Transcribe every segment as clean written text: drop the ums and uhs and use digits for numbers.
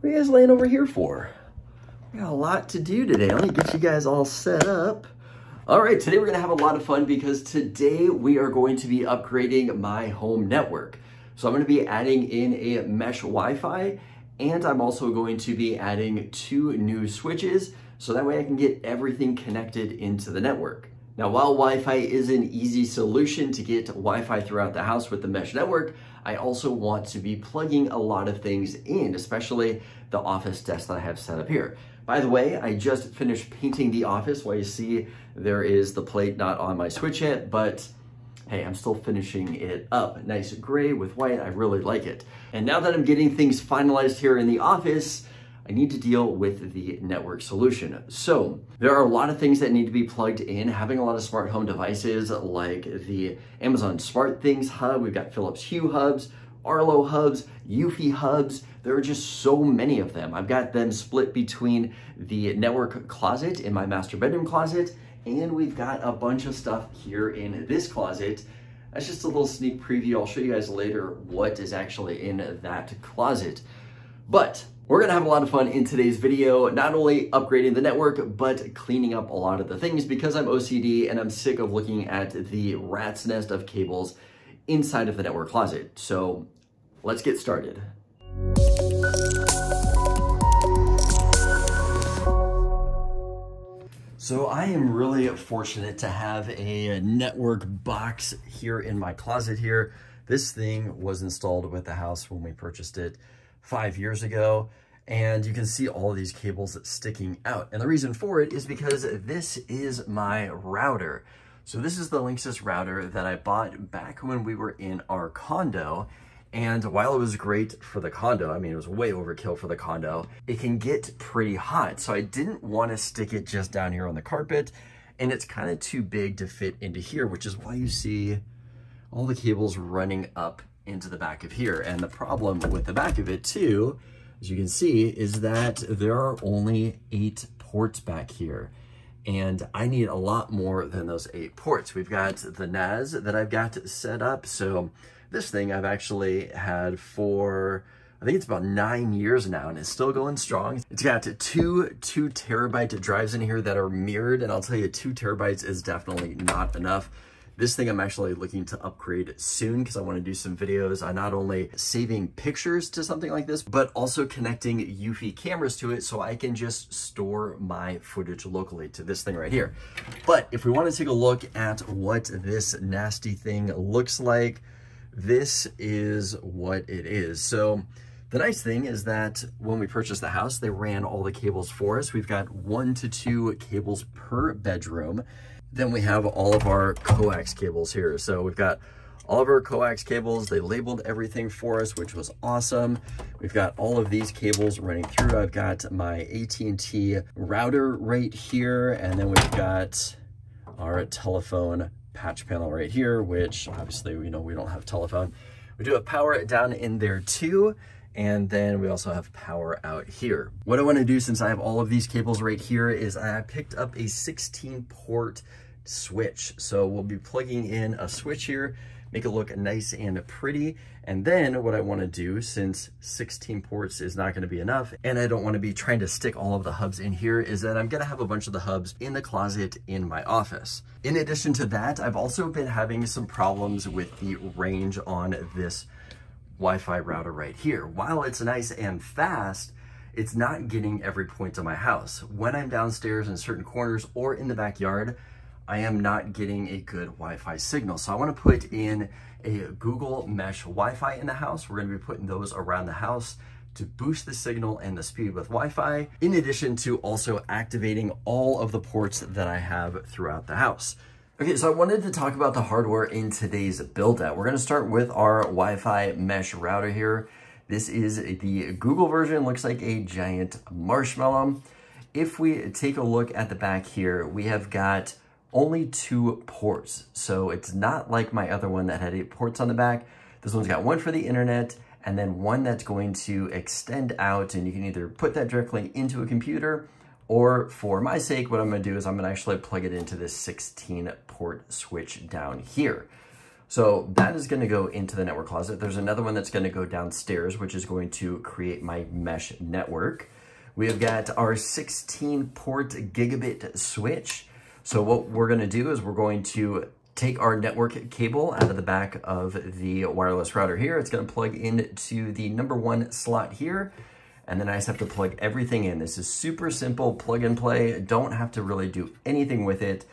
What are you guys laying over here for? We got a lot to do today. Let me get you guys all set up. All right, today we're gonna have a lot of fun because today we are going to be upgrading my home network. So I'm gonna be adding in a mesh Wi-Fi, and I'm also going to be adding two new switches so that way I can get everything connected into the network. Now, while Wi-Fi is an easy solution to get Wi-Fi throughout the house with the mesh network, I also want to be plugging a lot of things in, especially the office desk that I have set up here. By the way, I just finished painting the office. While you see there is the plate not on my switch yet, but hey, I'm still finishing it up. Nice gray with white, I really like it. And now that I'm getting things finalized here in the office, I need to deal with the network solution. So there are a lot of things that need to be plugged in. Having a lot of smart home devices like the Amazon SmartThings hub, we've got Philips Hue hubs, Arlo hubs, Eufy hubs. There are just so many of them. I've got them split between the network closet in my master bedroom closet, and we've got a bunch of stuff here in this closet. That's just a little sneak preview. I'll show you guys later what is actually in that closet. But we're gonna have a lot of fun in today's video, not only upgrading the network, but cleaning up a lot of the things because I'm OCD and I'm sick of looking at the rat's nest of cables inside of the network closet. So let's get started. So I am really fortunate to have a network box here in my closet here. This thing was installed with the house when we purchased it 5 years ago, and you can see all these cables sticking out. And the reason for it is because this is my router. So this is the Linksys router that I bought back when we were in our condo. And while it was great for the condo, I mean, it was way overkill for the condo, it can get pretty hot. So I didn't want to stick it just down here on the carpet, and it's kind of too big to fit into here, which is why you see all the cables running up into the back of here. And the problem with the back of it too, as you can see, is that there are only 8 ports back here. And I need a lot more than those 8 ports. We've got the NAS that I've got set up. So this thing I've actually had for, I think it's about 9 years now, and it's still going strong. It's got two 2 terabyte drives in here that are mirrored, and I'll tell you, 2 terabytes is definitely not enough. This thing I'm actually looking to upgrade soon because I want to do some videos on not only saving pictures to something like this, but also connecting Eufy cameras to it so I can just store my footage locally to this thing right here. But if we want to take a look at what this nasty thing looks like, this is what it is. So the nice thing is that when we purchased the house, they ran all the cables for us. We've got 1 to 2 cables per bedroom. Then we have all of our coax cables here. So we've got all of our coax cables. They labeled everything for us, which was awesome. We've got all of these cables running through. I've got my AT&T router right here. And then we've got our telephone patch panel right here, which obviously, you know, we don't have telephone. We do have power down in there too. And then we also have power out here. What I want to do, since I have all of these cables right here, is I picked up a 16 port switch. So we'll be plugging in a switch here, make it look nice and pretty. And then what I want to do, since 16 ports is not going to be enough, and I don't want to be trying to stick all of the hubs in here, is that I'm going to have a bunch of the hubs in the closet in my office. In addition to that, I've also been having some problems with the range on this Wi-Fi router right here. While it's nice and fast, it's not getting every point of my house. When I'm downstairs in certain corners or in the backyard, I am not getting a good Wi-Fi signal. So I want to put in a Google Mesh Wi-Fi in the house. We're going to be putting those around the house to boost the signal and the speed with Wi-Fi, in addition to also activating all of the ports that I have throughout the house. Okay, so I wanted to talk about the hardware in today's build-out. We're gonna start with our Wi-Fi mesh router here. This is the Google version, looks like a giant marshmallow. If we take a look at the back here, we have got only 2 ports. So it's not like my other one that had 8 ports on the back. This one's got 1 for the internet and then 1 that's going to extend out, and you can either put that directly into a computer, or for my sake, what I'm gonna do is I'm gonna actually plug it into this 16 port switch down here. So that is going to go into the network closet. There's another one that's going to go downstairs, which is going to create my mesh network. We have got our 16-port gigabit switch. So what we're going to do is we're going to take our network cable out of the back of the wireless router here. It's going to plug into the #1 slot here. And then I just have to plug everything in. This is super simple, plug and play. Don't have to really do anything with it.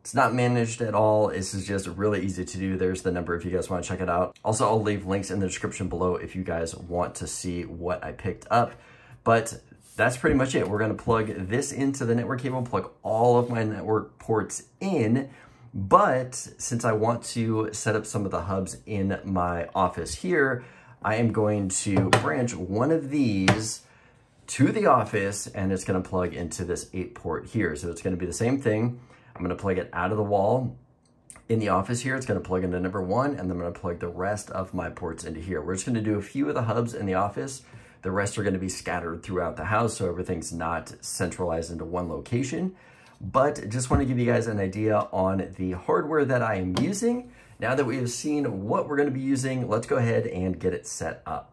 It's not managed at all. This is just really easy to do. There's the number if you guys want to check it out. Also, I'll leave links in the description below if you guys want to see what I picked up. But that's pretty much it. We're going to plug this into the network cable, plug all of my network ports in. But since I want to set up some of the hubs in my office here, I am going to branch one of these to the office, and it's going to plug into this 8-port here. So it's going to be the same thing. I'm going to plug it out of the wall in the office here. It's going to plug into #1, and then I'm going to plug the rest of my ports into here. We're just going to do a few of the hubs in the office. The rest are going to be scattered throughout the house, so everything's not centralized into one location. But just want to give you guys an idea on the hardware that I am using. Now that we have seen what we're going to be using, let's go ahead and get it set up.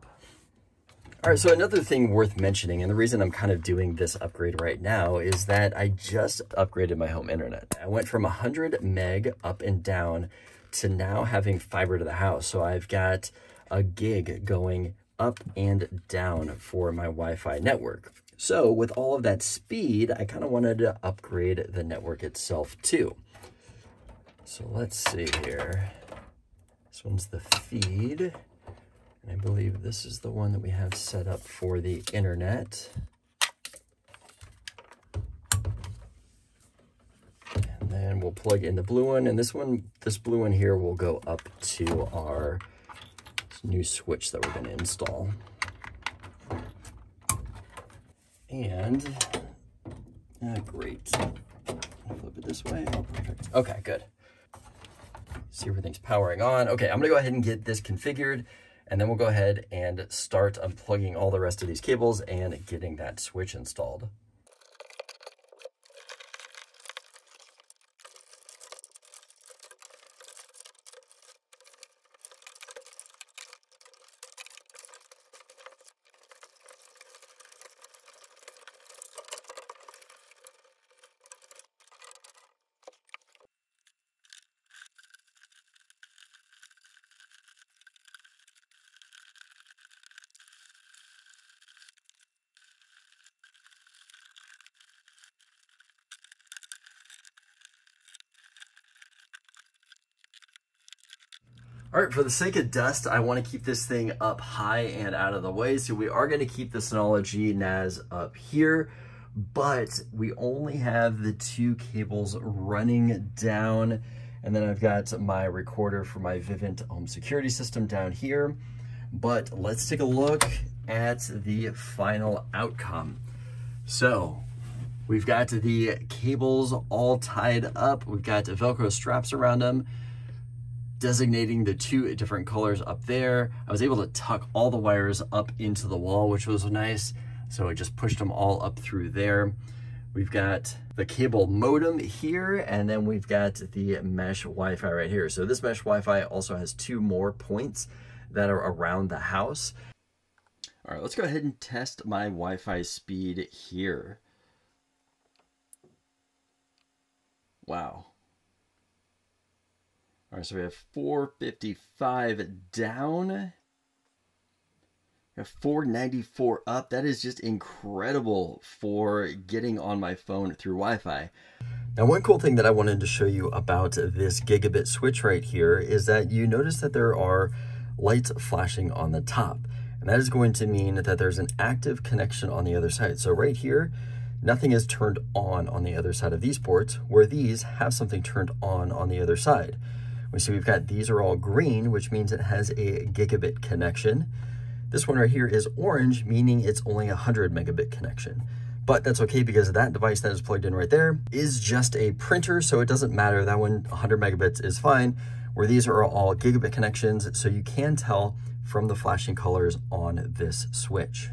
All right, so another thing worth mentioning, and the reason I'm kind of doing this upgrade right now, is that I just upgraded my home internet. I went from 100 meg up and down to now having fiber to the house. So I've got a gig going up and down for my Wi-Fi network. So with all of that speed, I kind of wanted to upgrade the network itself too. So let's see here. This one's the feed. I believe this is the one that we have set up for the internet. And then we'll plug in the blue one. And this blue one here will go up to our new switch that we're going to install. And, great. Flip it this way. Oh, perfect. Okay, good. See, everything's powering on. Okay, I'm going to go ahead and get this configured. And then we'll go ahead and start unplugging all the rest of these cables and getting that switch installed. All right, for the sake of dust, I want to keep this thing up high and out of the way. So we are going to keep the Synology NAS up here, but we only have the two cables running down. And then I've got my recorder for my Vivint home security system down here. But let's take a look at the final outcome. So we've got the cables all tied up. We've got Velcro straps around them, designating the two different colors up there. I was able to tuck all the wires up into the wall, which was nice. So I just pushed them all up through there. We've got the cable modem here, and then we've got the mesh Wi-Fi right here. So this mesh Wi-Fi also has two more points that are around the house. All right, let's go ahead and test my Wi-Fi speed here. Wow. All right, so we have 455 down, we have 494 up. That is just incredible for getting on my phone through Wi-Fi. Now, one cool thing that I wanted to show you about this gigabit switch right here is that you notice that there are lights flashing on the top, and that is going to mean that there's an active connection on the other side. So right here, nothing is turned on the other side of these ports, where these have something turned on the other side. We see we've got these are all green, which means it has a gigabit connection. This one right here is orange, meaning it's only a 100 megabit connection. But that's okay, because that device that is plugged in right there is just a printer, so it doesn't matter. That one, 100 megabits is fine, where these are all gigabit connections, so you can tell from the flashing colors on this switch.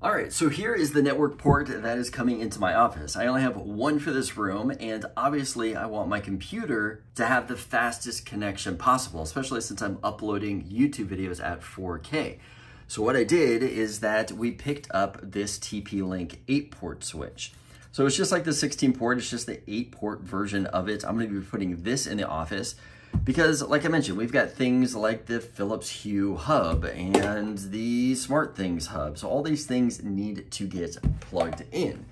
All right, so here is the network port that is coming into my office. I only have one for this room, and obviously I want my computer to have the fastest connection possible, especially since I'm uploading YouTube videos at 4K. So what I did is that we picked up this TP-Link 8-port switch. So it's just like the 16-port, it's just the 8-port version of it. I'm going to be putting this in the office because, like I mentioned, we've got things like the Philips Hue hub and the SmartThings hub. So all these things need to get plugged in.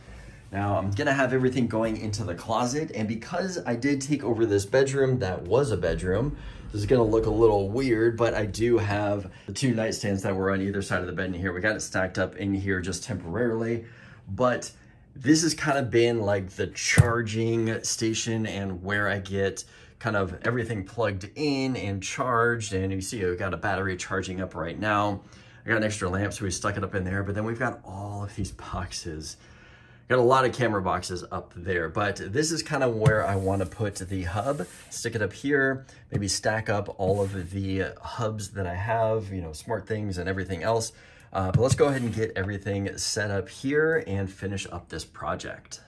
Now, I'm going to have everything going into the closet, and because I did take over this bedroom that was a bedroom, this is going to look a little weird, but I do have the two nightstands that were on either side of the bed in here. We got it stacked up in here just temporarily, but this has kind of been like the charging station and where I get kind of everything plugged in and charged. And you see I've got a battery charging up right now. I got an extra lamp, so we stuck it up in there. But then we've got all of these boxes. Got a lot of camera boxes up there, but this is kind of where I want to put the hub, stick it up here, maybe stack up all of the hubs that I have, you know, SmartThings and everything else. But let's go ahead and get everything set up here and finish up this project.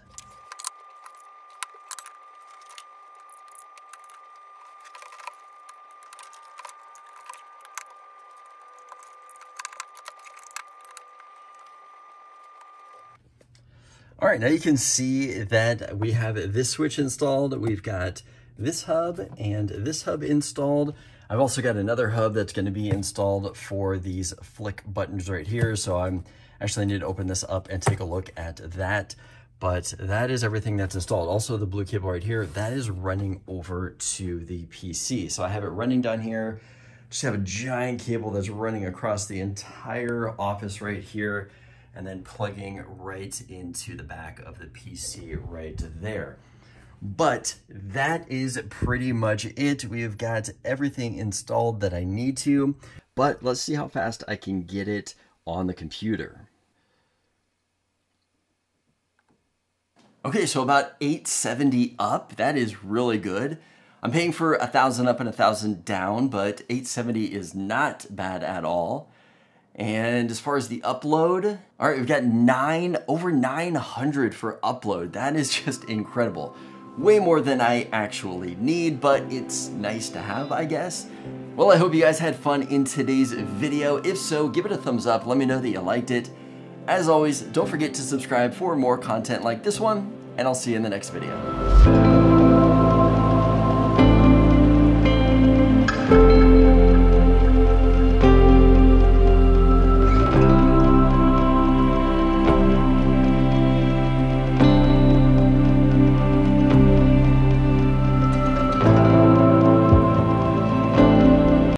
All right, now you can see that we have this switch installed. We've got this hub and this hub installed. I've also got another hub that's going to be installed for these flick buttons right here. So I'm actually need to open this up and take a look at that. But that is everything that's installed. Also the blue cable right here, that is running over to the PC. So I have it running down here. Just have a giant cable that's running across the entire office right here, and then plugging right into the back of the PC right there. But that is pretty much it. We have got everything installed that I need to, but let's see how fast I can get it on the computer. Okay, so about 870 up, that is really good. I'm paying for 1,000 up and 1,000 down, but 870 is not bad at all. And as far as the upload, all right, we've got over 900 for upload. That is just incredible. Way more than I actually need, but it's nice to have, I guess. Well, I hope you guys had fun in today's video. If so, give it a thumbs up. Let me know that you liked it. As always, don't forget to subscribe for more content like this one, and I'll see you in the next video.